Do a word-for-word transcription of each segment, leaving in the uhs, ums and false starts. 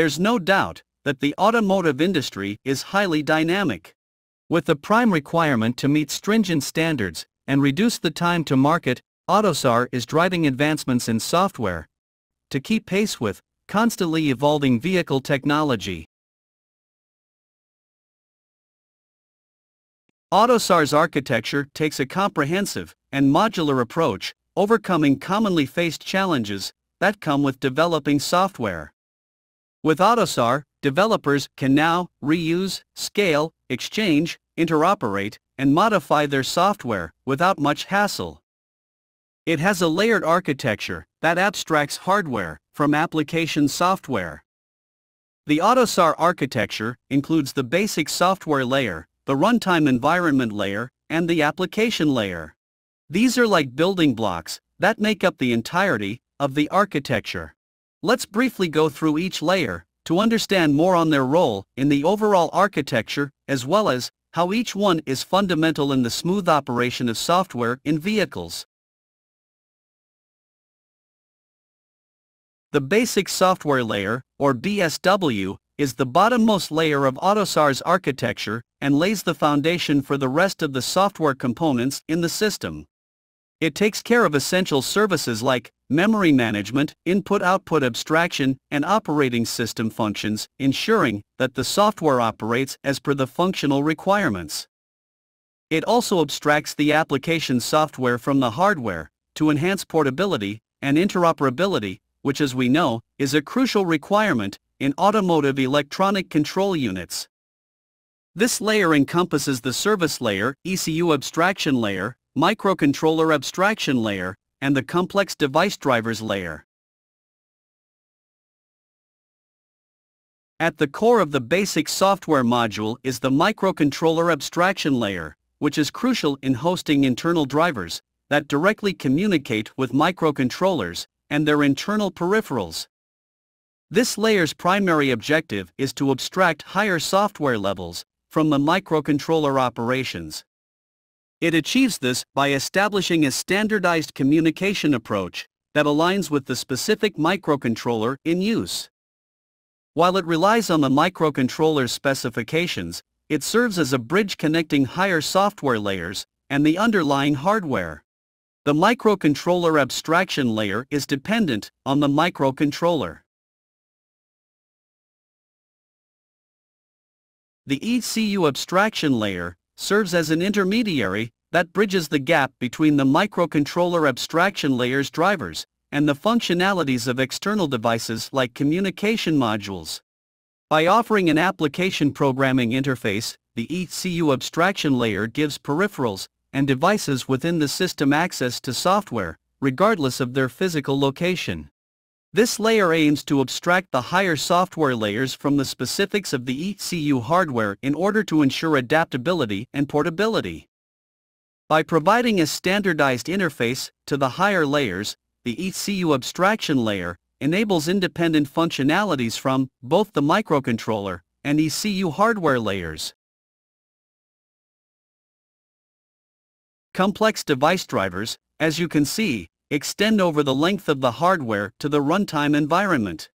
There's no doubt that the automotive industry is highly dynamic. With the prime requirement to meet stringent standards and reduce the time to market, AUTOSAR is driving advancements in software to keep pace with constantly evolving vehicle technology. AUTOSAR's architecture takes a comprehensive and modular approach, overcoming commonly faced challenges that come with developing software. With AUTOSAR, developers can now reuse, scale, exchange, interoperate, and modify their software without much hassle. It has a layered architecture that abstracts hardware from application software. The AUTOSAR architecture includes the basic software layer, the runtime environment layer, and the application layer. These are like building blocks that make up the entirety of the architecture. Let's briefly go through each layer to understand more on their role in the overall architecture, as well as how each one is fundamental in the smooth operation of software in vehicles. The basic software layer, or B S W, is the bottommost layer of AUTOSAR's architecture and lays the foundation for the rest of the software components in the system. It takes care of essential services like memory management, input-output abstraction, and operating system functions, ensuring that the software operates as per the functional requirements. It also abstracts the application software from the hardware to enhance portability and interoperability, which, as we know, is a crucial requirement in automotive electronic control units. This layer encompasses the service layer, E C U abstraction layer, microcontroller abstraction layer, and the complex device drivers layer. At the core of the basic software module is the microcontroller abstraction layer, which is crucial in hosting internal drivers that directly communicate with microcontrollers and their internal peripherals. This layer's primary objective is to abstract higher software levels from the microcontroller operations. It achieves this by establishing a standardized communication approach that aligns with the specific microcontroller in use. While it relies on the microcontroller's specifications, it serves as a bridge connecting higher software layers and the underlying hardware. The microcontroller abstraction layer is dependent on the microcontroller. The E C U abstraction layer serves as an intermediary that bridges the gap between the microcontroller abstraction layer's drivers and the functionalities of external devices like communication modules. By offering an application programming interface, the E C U abstraction layer gives peripherals and devices within the system access to software, regardless of their physical location. This layer aims to abstract the higher software layers from the specifics of the E C U hardware in order to ensure adaptability and portability. By providing a standardized interface to the higher layers, the E C U abstraction layer enables independent functionalities from both the microcontroller and E C U hardware layers. Complex device drivers, as you can see, extend over the length of the hardware to the runtime environment.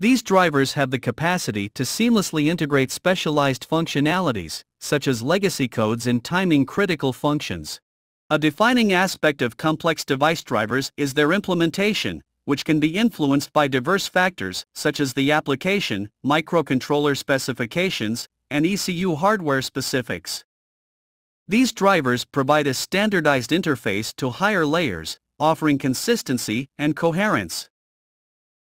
These drivers have the capacity to seamlessly integrate specialized functionalities, such as legacy codes and timing-critical functions. A defining aspect of complex device drivers is their implementation, which can be influenced by diverse factors such as the application, microcontroller specifications, and E C U hardware specifics. These drivers provide a standardized interface to higher layers, offering consistency and coherence.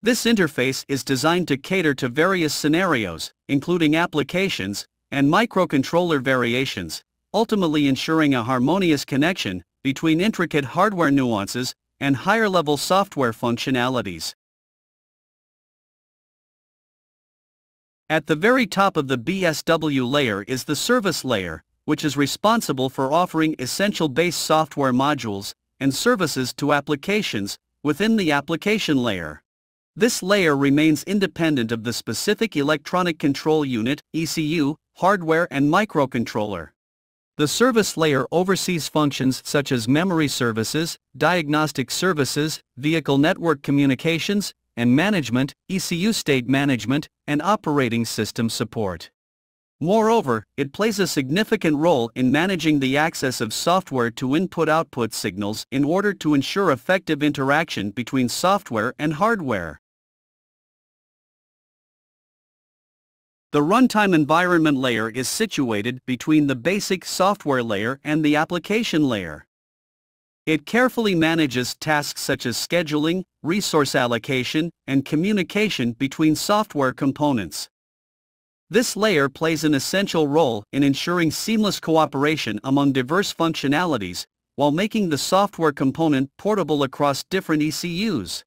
This interface is designed to cater to various scenarios, including applications and microcontroller variations, ultimately ensuring a harmonious connection between intricate hardware nuances and higher-level software functionalities. At the very top of the B S W layer is the service layer, which is responsible for offering essential base software modules and services to applications within the application layer. This layer remains independent of the specific electronic control unit, E C U, hardware, and microcontroller. The service layer oversees functions such as memory services, diagnostic services, vehicle network communications, and management, E C U state management, and operating system support. Moreover, it plays a significant role in managing the access of software to input-output signals in order to ensure effective interaction between software and hardware. The runtime environment layer is situated between the basic software layer and the application layer. It carefully manages tasks such as scheduling, resource allocation, and communication between software components. This layer plays an essential role in ensuring seamless cooperation among diverse functionalities, while making the software component portable across different E C Us.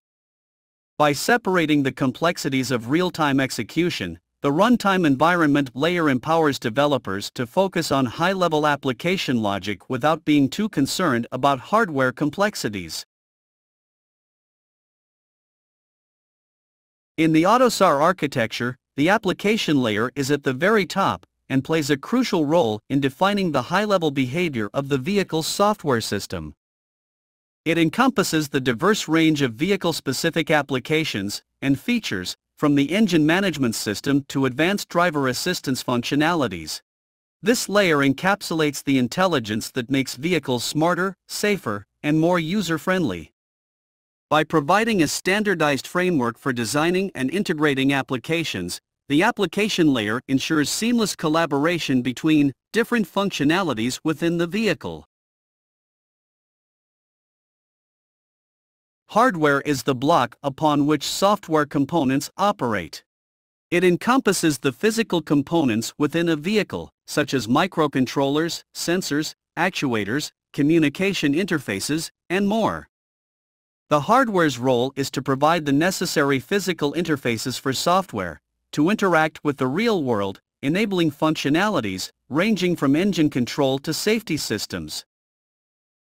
By separating the complexities of real-time execution, the runtime environment layer empowers developers to focus on high-level application logic without being too concerned about hardware complexities. In the AUTOSAR architecture, the application layer is at the very top and plays a crucial role in defining the high-level behavior of the vehicle's software system. It encompasses the diverse range of vehicle-specific applications and features, from the engine management system to advanced driver assistance functionalities. This layer encapsulates the intelligence that makes vehicles smarter, safer, and more user-friendly. By providing a standardized framework for designing and integrating applications, the application layer ensures seamless collaboration between different functionalities within the vehicle. Hardware is the block upon which software components operate. It encompasses the physical components within a vehicle, such as microcontrollers, sensors, actuators, communication interfaces, and more. The hardware's role is to provide the necessary physical interfaces for software to interact with the real world, enabling functionalities ranging from engine control to safety systems.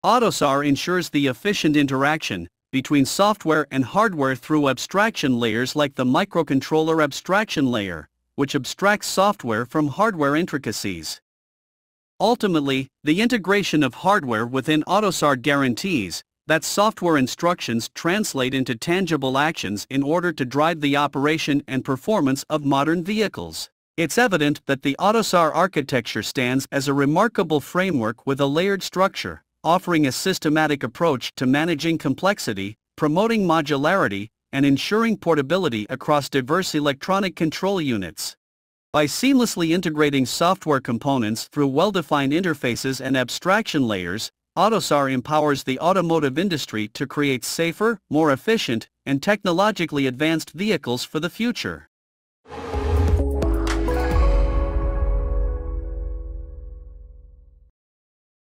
AUTOSAR ensures the efficient interaction between software and hardware through abstraction layers like the microcontroller abstraction layer, which abstracts software from hardware intricacies. Ultimately, the integration of hardware within AUTOSAR guarantees that software instructions translate into tangible actions in order to drive the operation and performance of modern vehicles. It's evident that the AUTOSAR architecture stands as a remarkable framework with a layered structure, offering a systematic approach to managing complexity, promoting modularity, and ensuring portability across diverse electronic control units. By seamlessly integrating software components through well-defined interfaces and abstraction layers, AUTOSAR empowers the automotive industry to create safer, more efficient, and technologically advanced vehicles for the future.